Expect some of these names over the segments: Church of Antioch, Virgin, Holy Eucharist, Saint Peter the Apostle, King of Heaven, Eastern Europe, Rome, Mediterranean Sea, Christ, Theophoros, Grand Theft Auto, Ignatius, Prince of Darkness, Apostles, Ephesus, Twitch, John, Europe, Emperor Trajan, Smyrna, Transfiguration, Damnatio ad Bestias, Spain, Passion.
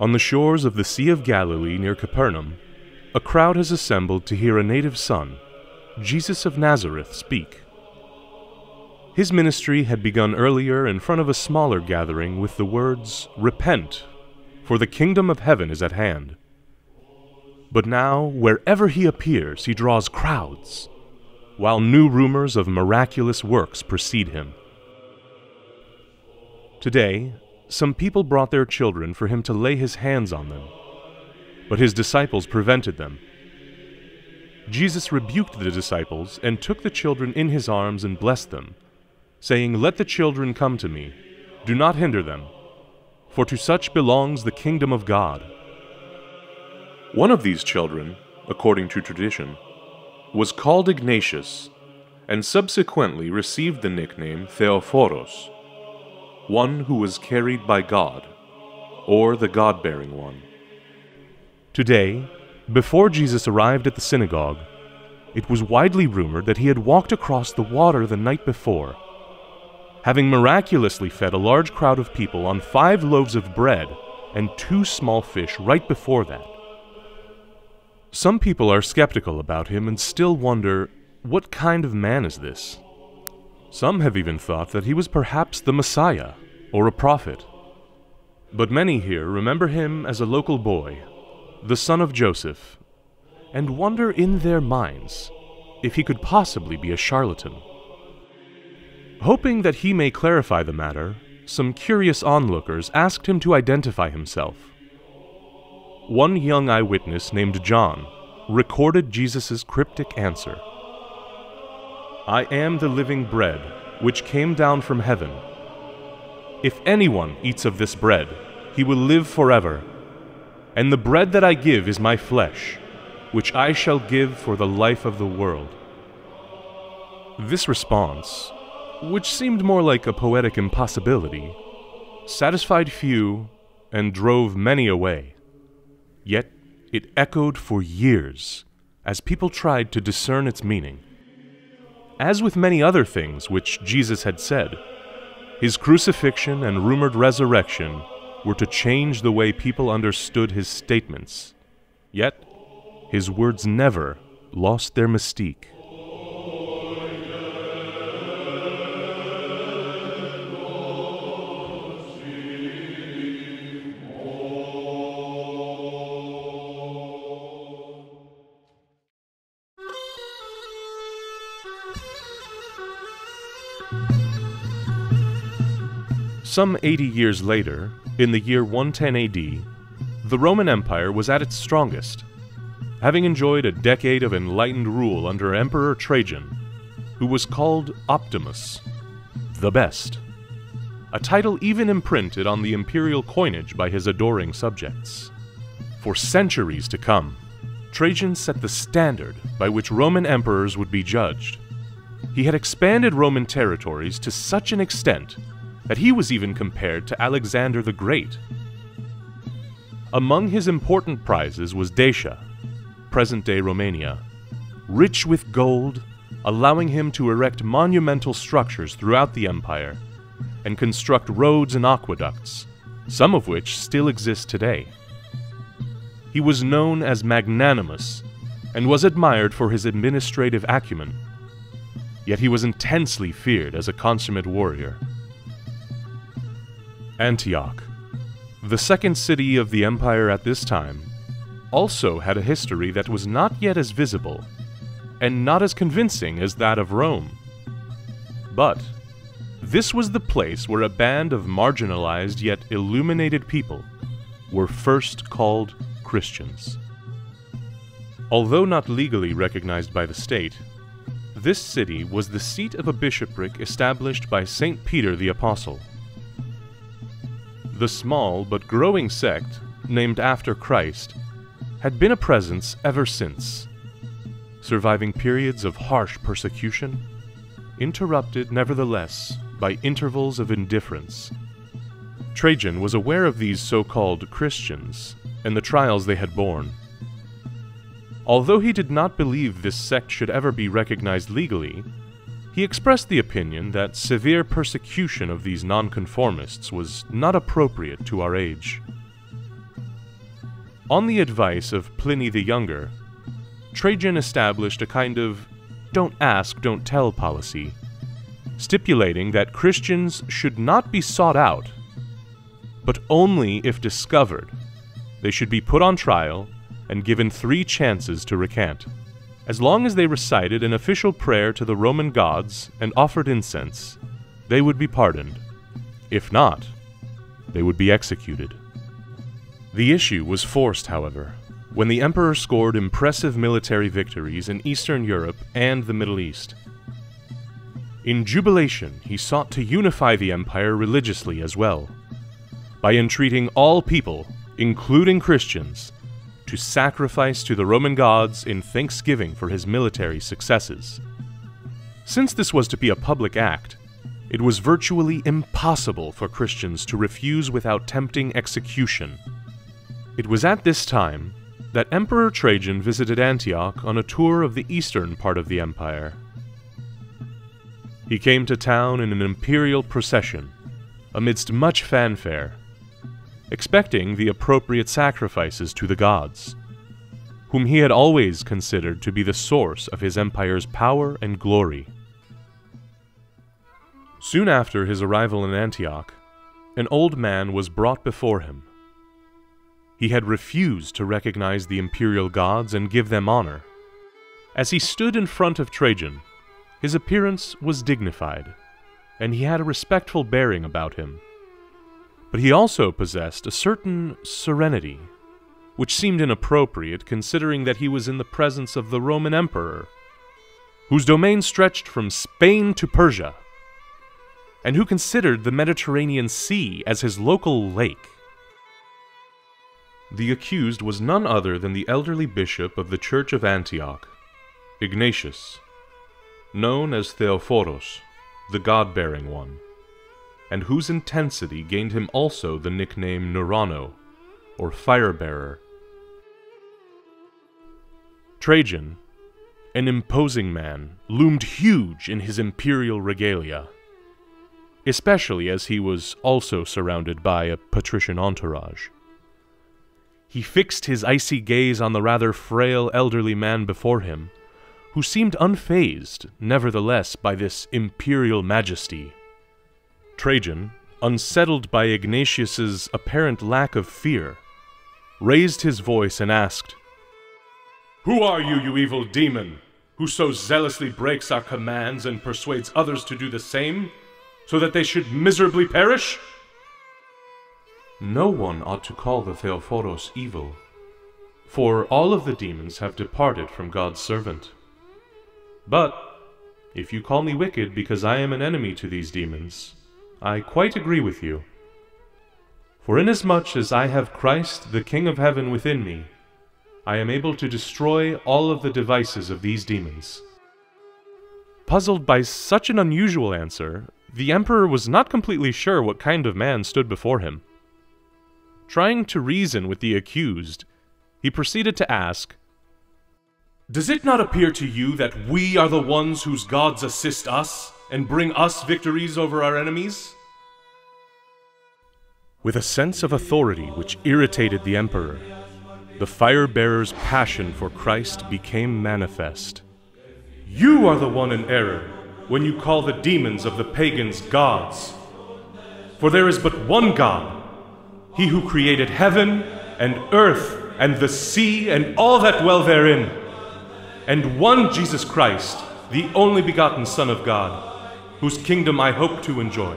On the shores of the Sea of Galilee near Capernaum, a crowd has assembled to hear a native son, Jesus of Nazareth, speak. His ministry had begun earlier in front of a smaller gathering with the words, "Repent, for the kingdom of heaven is at hand." But now, wherever he appears, he draws crowds, while new rumors of miraculous works precede him. Today, some people brought their children for him to lay his hands on them, but his disciples prevented them. Jesus rebuked the disciples and took the children in his arms and blessed them, saying, "Let the children come to me, do not hinder them, for to such belongs the kingdom of God." One of these children, according to tradition, was called Ignatius, and subsequently received the nickname Theophoros, one who was carried by God, or the God-bearing one. Today, before Jesus arrived at the synagogue, it was widely rumored that he had walked across the water the night before, having miraculously fed a large crowd of people on 5 loaves of bread and 2 small fish right before that. Some people are skeptical about him and still wonder, what kind of man is this? Some have even thought that he was perhaps the Messiah or a prophet. But many here remember him as a local boy, the son of Joseph, and wonder in their minds if he could possibly be a charlatan. Hoping that he may clarify the matter, some curious onlookers asked him to identify himself. One young eyewitness named John recorded Jesus' cryptic answer, "I am the living bread, which came down from heaven. If anyone eats of this bread, he will live forever. And the bread that I give is my flesh, which I shall give for the life of the world." This response, which seemed more like a poetic impossibility, satisfied few and drove many away. Yet it echoed for years as people tried to discern its meaning. As with many other things which Jesus had said, his crucifixion and rumored resurrection were to change the way people understood his statements. Yet, his words never lost their mystique. Some 80 years later, in the year 110 AD, the Roman Empire was at its strongest, having enjoyed a decade of enlightened rule under Emperor Trajan, who was called Optimus, the best, a title even imprinted on the imperial coinage by his adoring subjects. For centuries to come, Trajan set the standard by which Roman emperors would be judged. He had expanded Roman territories to such an extent that he was even compared to Alexander the Great. Among his important prizes was Dacia, present-day Romania, rich with gold, allowing him to erect monumental structures throughout the empire and construct roads and aqueducts, some of which still exist today. He was known as magnanimous and was admired for his administrative acumen, yet he was intensely feared as a consummate warrior. Antioch, the second city of the empire at this time, also had a history that was not yet as visible and not as convincing as that of Rome. But this was the place where a band of marginalized yet illuminated people were first called Christians. Although not legally recognized by the state, this city was the seat of a bishopric established by Saint Peter the Apostle. The small but growing sect, named after Christ, had been a presence ever since, surviving periods of harsh persecution, interrupted nevertheless by intervals of indifference. Trajan was aware of these so-called Christians and the trials they had borne. Although he did not believe this sect should ever be recognized legally, he expressed the opinion that severe persecution of these nonconformists was not appropriate to our age. On the advice of Pliny the Younger, Trajan established a kind of don't ask, don't tell policy, stipulating that Christians should not be sought out, but only if discovered, they should be put on trial and given 3 chances to recant, as long as they recited an official prayer to the Roman gods and offered incense. They would be pardoned. If not, they would be executed. The issue was forced, however, when the emperor scored impressive military victories in Eastern Europe and the Middle East. In jubilation, he sought to unify the empire religiously as well, by entreating all people, including Christians, to sacrifice to the Roman gods in thanksgiving for his military successes. Since this was to be a public act, it was virtually impossible for Christians to refuse without tempting execution. It was at this time that Emperor Trajan visited Antioch on a tour of the eastern part of the empire. He came to town in an imperial procession, amidst much fanfare, expecting the appropriate sacrifices to the gods, whom he had always considered to be the source of his empire's power and glory. Soon after his arrival in Antioch, an old man was brought before him. He had refused to recognize the imperial gods and give them honor. As he stood in front of Trajan, his appearance was dignified, and he had a respectful bearing about him. But he also possessed a certain serenity, which seemed inappropriate considering that he was in the presence of the Roman emperor, whose domain stretched from Spain to Persia, and who considered the Mediterranean Sea as his local lake. The accused was none other than the elderly bishop of the Church of Antioch, Ignatius, known as Theophoros, the God-bearing one, and whose intensity gained him also the nickname Nurano, or Firebearer. Trajan, an imposing man, loomed huge in his imperial regalia, especially as he was also surrounded by a patrician entourage. He fixed his icy gaze on the rather frail elderly man before him, who seemed unfazed, nevertheless, by this imperial majesty. Trajan, unsettled by Ignatius's apparent lack of fear, raised his voice and asked, "Who are you, you evil demon, who so zealously breaks our commands and persuades others to do the same, so that they should miserably perish?" No one ought to call the Theophoros evil, for all of the demons have departed from God's servant. But if you call me wicked because I am an enemy to these demons, I quite agree with you. For inasmuch as I have Christ, the King of Heaven, within me, I am able to destroy all of the devices of these demons. Puzzled by such an unusual answer, the emperor was not completely sure what kind of man stood before him. Trying to reason with the accused, he proceeded to ask, "Does it not appear to you that we are the ones whose gods assist us and bring us victories over our enemies?" With a sense of authority which irritated the emperor, the Firebearer's passion for Christ became manifest. "You are the one in error when you call the demons of the pagans gods. For there is but one God, he who created heaven and earth and the sea and all that dwell therein, and one Jesus Christ, the only begotten Son of God, whose kingdom I hope to enjoy."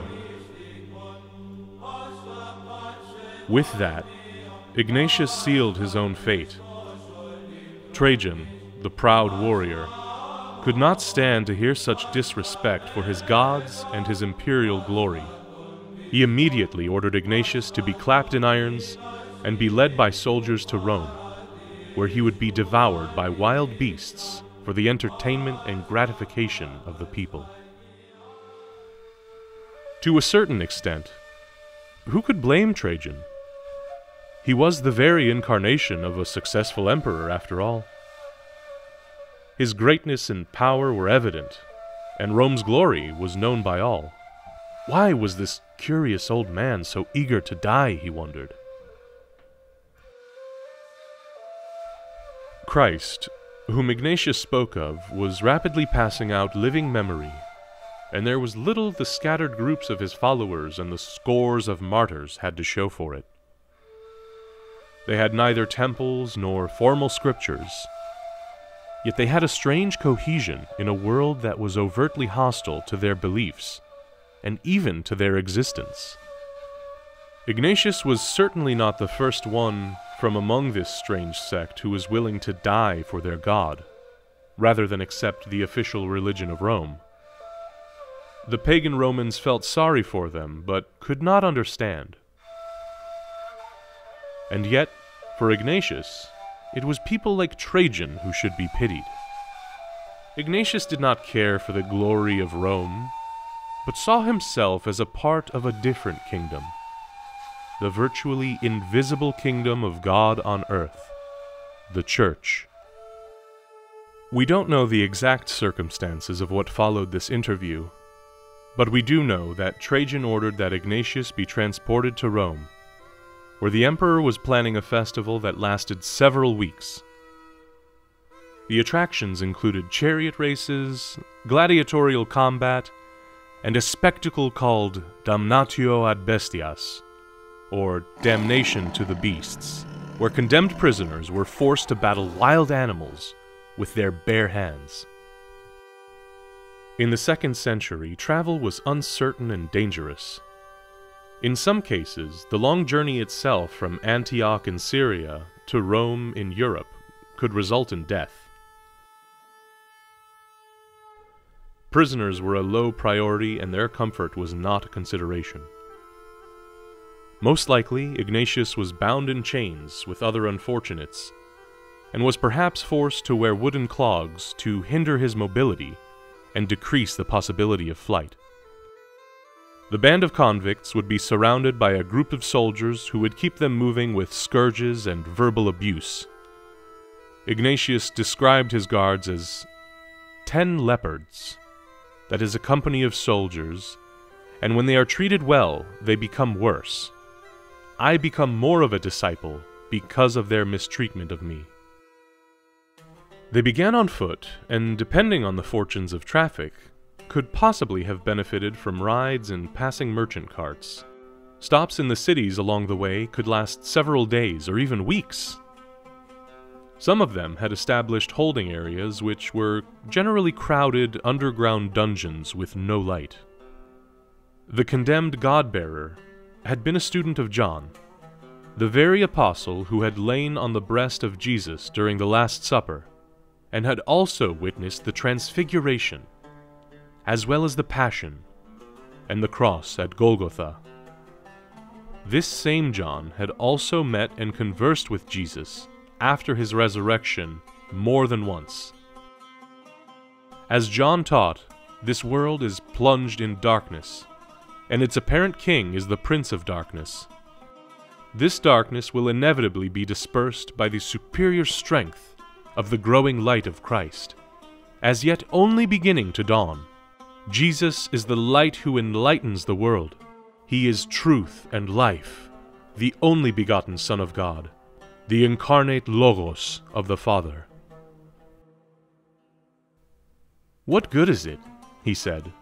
With that, Ignatius sealed his own fate. Trajan, the proud warrior, could not stand to hear such disrespect for his gods and his imperial glory. He immediately ordered Ignatius to be clapped in irons and be led by soldiers to Rome, where he would be devoured by wild beasts for the entertainment and gratification of the people. To a certain extent, who could blame Trajan? He was the very incarnation of a successful emperor, after all. His greatness and power were evident, and Rome's glory was known by all. Why was this curious old man so eager to die, he wondered. Christ, whom Ignatius spoke of, was rapidly passing out living memory, and there was little the scattered groups of his followers and the scores of martyrs had to show for it. They had neither temples nor formal scriptures, yet they had a strange cohesion in a world that was overtly hostile to their beliefs, and even to their existence. Ignatius was certainly not the first one from among this strange sect who was willing to die for their God, rather than accept the official religion of Rome. The pagan Romans felt sorry for them, but could not understand. And yet, for Ignatius, it was people like Trajan who should be pitied. Ignatius did not care for the glory of Rome, but saw himself as a part of a different kingdom, the virtually invisible kingdom of God on earth, the Church. We don't know the exact circumstances of what followed this interview, but we do know that Trajan ordered that Ignatius be transported to Rome, where the emperor was planning a festival that lasted several weeks. The attractions included chariot races, gladiatorial combat, and a spectacle called Damnatio ad Bestias, or Damnation to the Beasts, where condemned prisoners were forced to battle wild animals with their bare hands. In the 2nd century, travel was uncertain and dangerous. In some cases, the long journey itself from Antioch in Syria to Rome in Europe could result in death. Prisoners were a low priority and their comfort was not a consideration. Most likely, Ignatius was bound in chains with other unfortunates, and was perhaps forced to wear wooden clogs to hinder his mobility and decrease the possibility of flight. The band of convicts would be surrounded by a group of soldiers who would keep them moving with scourges and verbal abuse. Ignatius described his guards as 10 leopards, that is, a company of soldiers, and when they are treated well, they become worse. I become more of a disciple because of their mistreatment of me. They began on foot, and depending on the fortunes of traffic, could possibly have benefited from rides in passing merchant carts. Stops in the cities along the way could last several days or even weeks. Some of them had established holding areas which were generally crowded underground dungeons with no light. The condemned God-bearer had been a student of John, the very apostle who had lain on the breast of Jesus during the Last Supper, and had also witnessed the Transfiguration, as well as the Passion and the cross at Golgotha. This same John had also met and conversed with Jesus after his resurrection more than once. As John taught, this world is plunged in darkness, and its apparent king is the Prince of Darkness. This darkness will inevitably be dispersed by the superior strength of the growing light of Christ, as yet only beginning to dawn. Jesus is the light who enlightens the world. He is truth and life, the only begotten Son of God, the incarnate Logos of the Father. "What good is it," he said,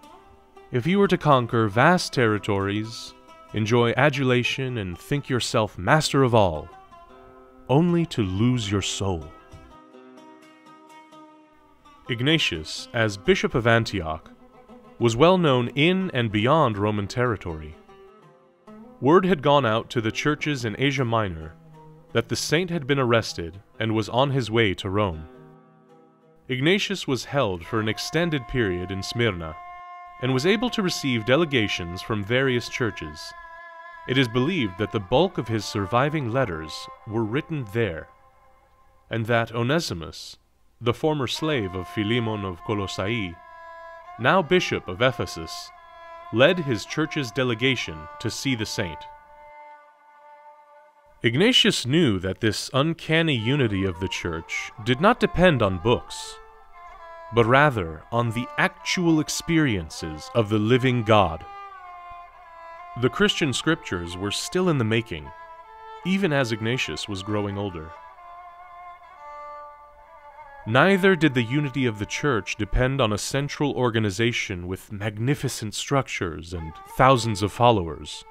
"if you were to conquer vast territories, enjoy adulation, and think yourself master of all, only to lose your soul?" Ignatius, as Bishop of Antioch, was well known in and beyond Roman territory. Word had gone out to the churches in Asia Minor that the saint had been arrested and was on his way to Rome. Ignatius was held for an extended period in Smyrna, and was able to receive delegations from various churches. It is believed that the bulk of his surviving letters were written there, and that Onesimus, the former slave of Philemon of Colossae, now bishop of Ephesus, led his church's delegation to see the saint. Ignatius knew that this uncanny unity of the church did not depend on books, but rather on the actual experiences of the living God. The Christian scriptures were still in the making, even as Ignatius was growing older. Neither did the unity of the Church depend on a central organization with magnificent structures and thousands of followers.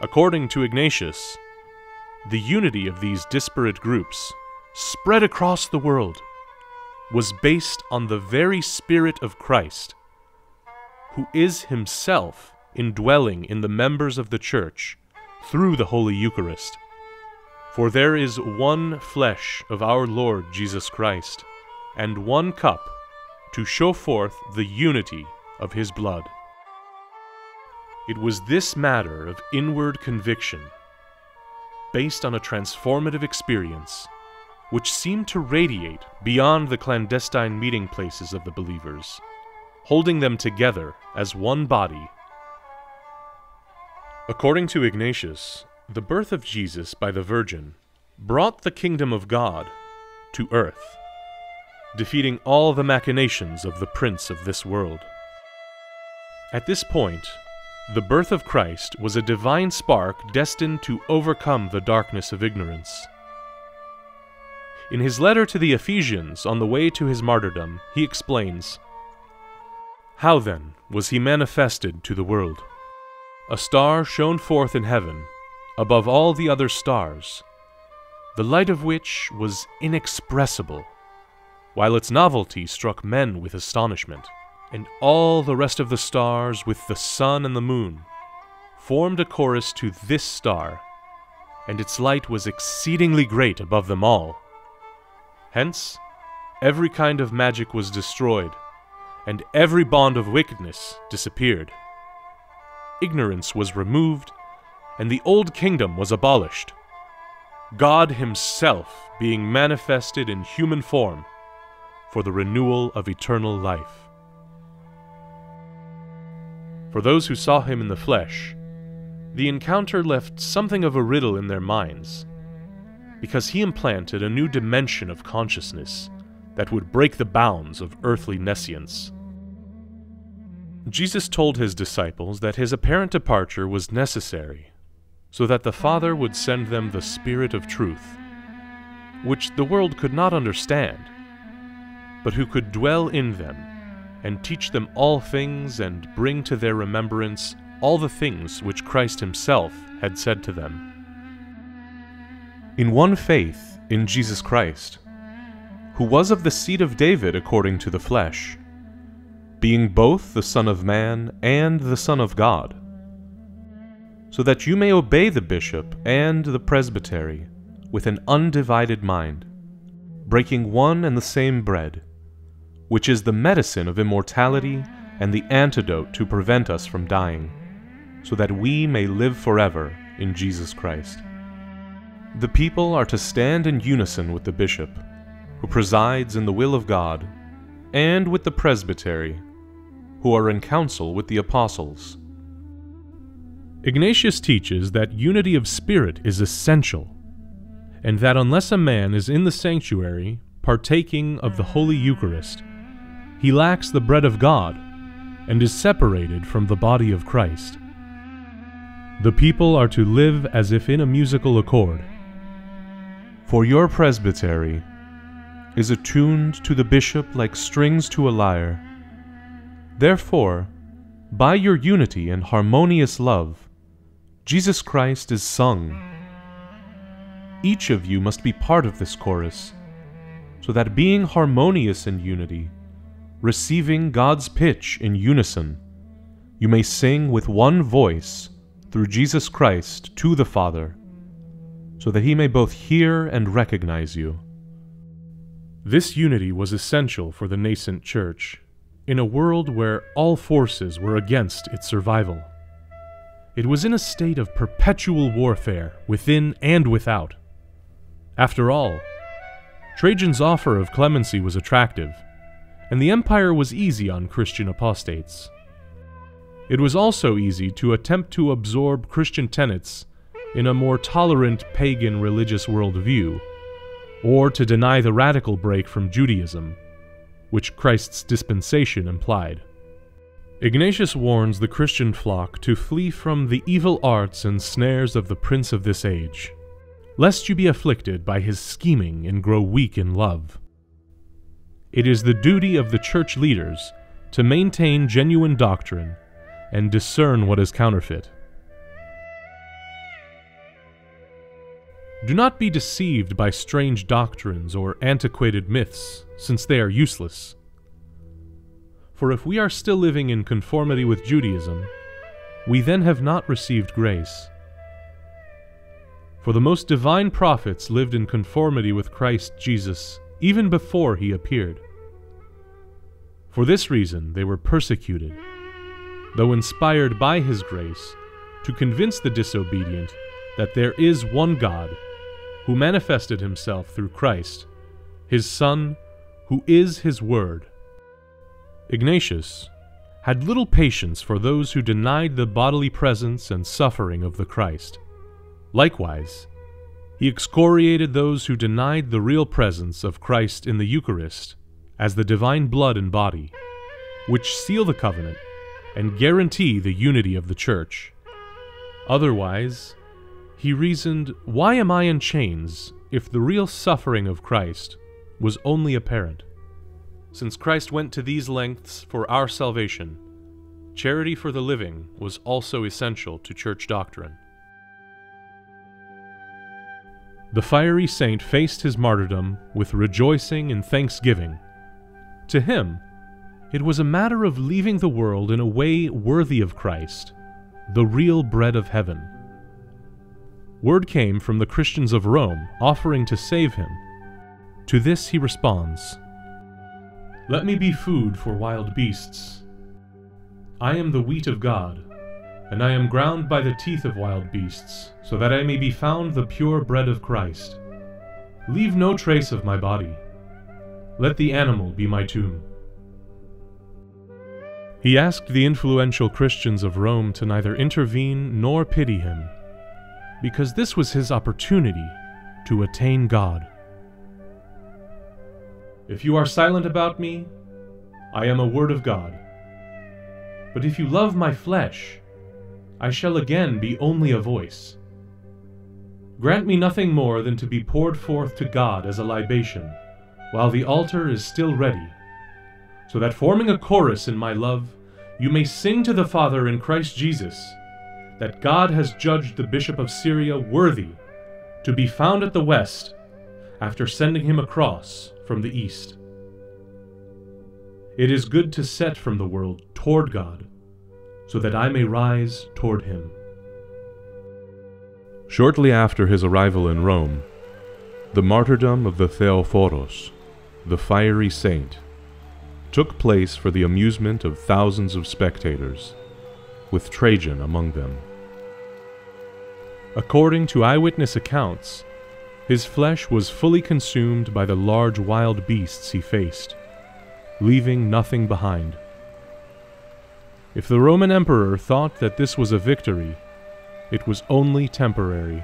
According to Ignatius, the unity of these disparate groups, spread across the world, was based on the very Spirit of Christ, who is himself indwelling in the members of the Church through the Holy Eucharist. For there is one flesh of our Lord Jesus Christ, and one cup to show forth the unity of his blood. It was this matter of inward conviction, based on a transformative experience, which seemed to radiate beyond the clandestine meeting places of the believers, holding them together as one body. According to Ignatius, the birth of Jesus by the Virgin brought the kingdom of God to earth, defeating all the machinations of the prince of this world. At this point, the birth of Christ was a divine spark destined to overcome the darkness of ignorance. In his letter to the Ephesians on the way to his martyrdom, he explains, "How then was he manifested to the world? A star shone forth in heaven, above all the other stars, the light of which was inexpressible, while its novelty struck men with astonishment, and all the rest of the stars with the sun and the moon formed a chorus to this star, and its light was exceedingly great above them all. Hence, every kind of magic was destroyed, and every bond of wickedness disappeared. Ignorance was removed, and the old kingdom was abolished, God himself being manifested in human form for the renewal of eternal life." For those who saw him in the flesh, the encounter left something of a riddle in their minds, because he implanted a new dimension of consciousness that would break the bounds of earthly nescience. Jesus told his disciples that his apparent departure was necessary, so that the Father would send them the Spirit of Truth, which the world could not understand, but who could dwell in them and teach them all things and bring to their remembrance all the things which Christ himself had said to them. In one faith in Jesus Christ, who was of the seed of David according to the flesh, being both the Son of Man and the Son of God, so that you may obey the bishop and the presbytery with an undivided mind, breaking one and the same bread, which is the medicine of immortality and the antidote to prevent us from dying, so that we may live forever in Jesus Christ. The people are to stand in unison with the bishop, who presides in the will of God, and with the presbytery, who are in council with the apostles. Ignatius teaches that unity of spirit is essential, and that unless a man is in the sanctuary, partaking of the Holy Eucharist, he lacks the bread of God and is separated from the body of Christ. The people are to live as if in a musical accord. For your presbytery is attuned to the bishop like strings to a lyre. Therefore, by your unity and harmonious love, Jesus Christ is sung. Each of you must be part of this chorus, so that being harmonious in unity, receiving God's pitch in unison, you may sing with one voice through Jesus Christ to the Father, so that he may both hear and recognize you. This unity was essential for the nascent church, in a world where all forces were against its survival. It was in a state of perpetual warfare, within and without. After all, Trajan's offer of clemency was attractive, and the empire was easy on Christian apostates. It was also easy to attempt to absorb Christian tenets in a more tolerant pagan religious worldview, or to deny the radical break from Judaism, which Christ's dispensation implied. Ignatius warns the Christian flock to flee from the evil arts and snares of the prince of this age, lest you be afflicted by his scheming and grow weak in love. It is the duty of the church leaders to maintain genuine doctrine and discern what is counterfeit. Do not be deceived by strange doctrines or antiquated myths, since they are useless. For if we are still living in conformity with Judaism, we then have not received grace. For the most divine prophets lived in conformity with Christ Jesus even before he appeared. For this reason they were persecuted, though inspired by his grace, to convince the disobedient that there is one God who manifested himself through Christ, his Son, who is his Word. Ignatius had little patience for those who denied the bodily presence and suffering of the Christ. Likewise, he excoriated those who denied the real presence of Christ in the Eucharist as the divine blood and body, which seal the covenant and guarantee the unity of the Church. Otherwise, he reasoned, "Why am I in chains if the real suffering of Christ was only apparent?" Since Christ went to these lengths for our salvation, charity for the living was also essential to church doctrine. The fiery saint faced his martyrdom with rejoicing and thanksgiving. To him, it was a matter of leaving the world in a way worthy of Christ, the real bread of heaven. Word came from the Christians of Rome offering to save him. To this he responds, "Let me be food for wild beasts. I am the wheat of God, and I am ground by the teeth of wild beasts, so that I may be found the pure bread of Christ. Leave no trace of my body. Let the animal be my tomb." He asked the influential Christians of Rome to neither intervene nor pity him, because this was his opportunity to attain God. "If you are silent about me, I am a word of God. But if you love my flesh, I shall again be only a voice. Grant me nothing more than to be poured forth to God as a libation, while the altar is still ready, so that forming a chorus in my love, you may sing to the Father in Christ Jesus, that God has judged the Bishop of Syria worthy to be found at the west after sending him across from the east. It is good to set from the world toward God, so that I may rise toward him." Shortly after his arrival in Rome, the martyrdom of the Theophoros, the fiery saint, took place for the amusement of thousands of spectators, with Trajan among them. According to eyewitness accounts, his flesh was fully consumed by the large wild beasts he faced, leaving nothing behind. If the Roman emperor thought that this was a victory, it was only temporary.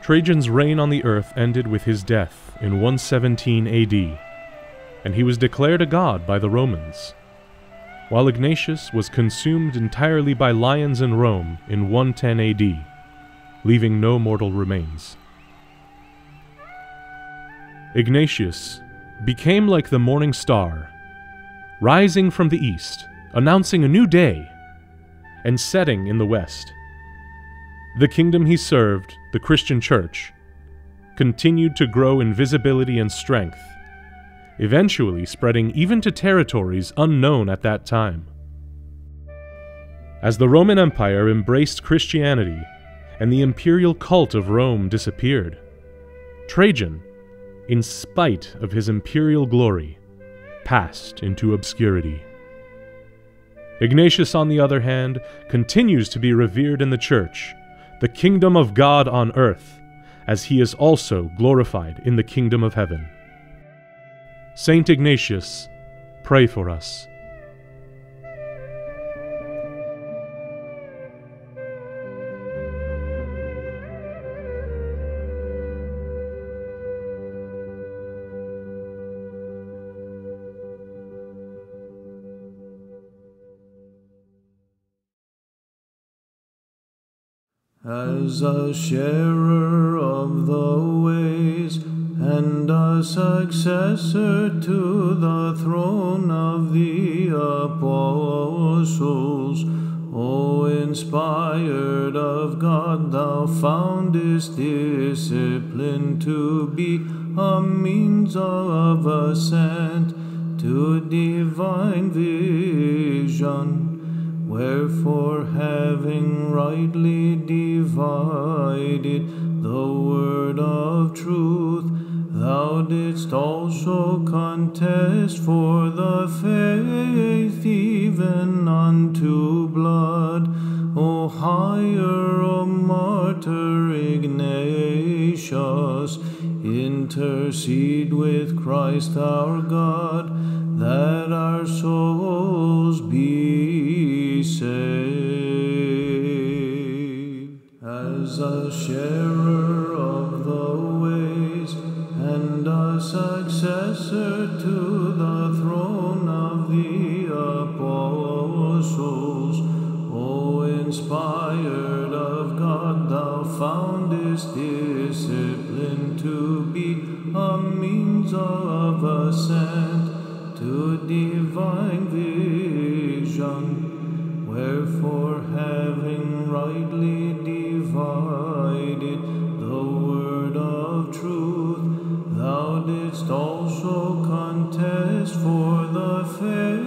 Trajan's reign on the earth ended with his death in 117 AD, and he was declared a god by the Romans, while Ignatius was consumed entirely by lions in Rome in 110 AD, leaving no mortal remains. Ignatius became like the morning star, rising from the east, announcing a new day, and setting in the west. The kingdom he served, the Christian Church, continued to grow in visibility and strength, eventually spreading even to territories unknown at that time. As the Roman Empire embraced Christianity and the imperial cult of Rome disappeared, Trajan, in spite of his imperial glory, passed into obscurity. Ignatius, on the other hand, continues to be revered in the Church, the kingdom of God on earth, as he is also glorified in the kingdom of heaven. Saint Ignatius, pray for us. As a sharer of the ways and a successor to the throne of the Apostles. O inspired of God, thou foundest discipline to be a means of ascent to divine vision. Wherefore, having rightly divided the word of truth, thou didst also contest for the faith even unto blood. O higher, O martyr Ignatius, intercede with Christ our God, that our souls be saved. As a sharer of the ways and a successor to the throne of the Apostles, O inspired of God, thou foundest discipline to be a means of ascent to divine vision. Wherefore, having rightly divided the word of truth, thou didst also contest for the faith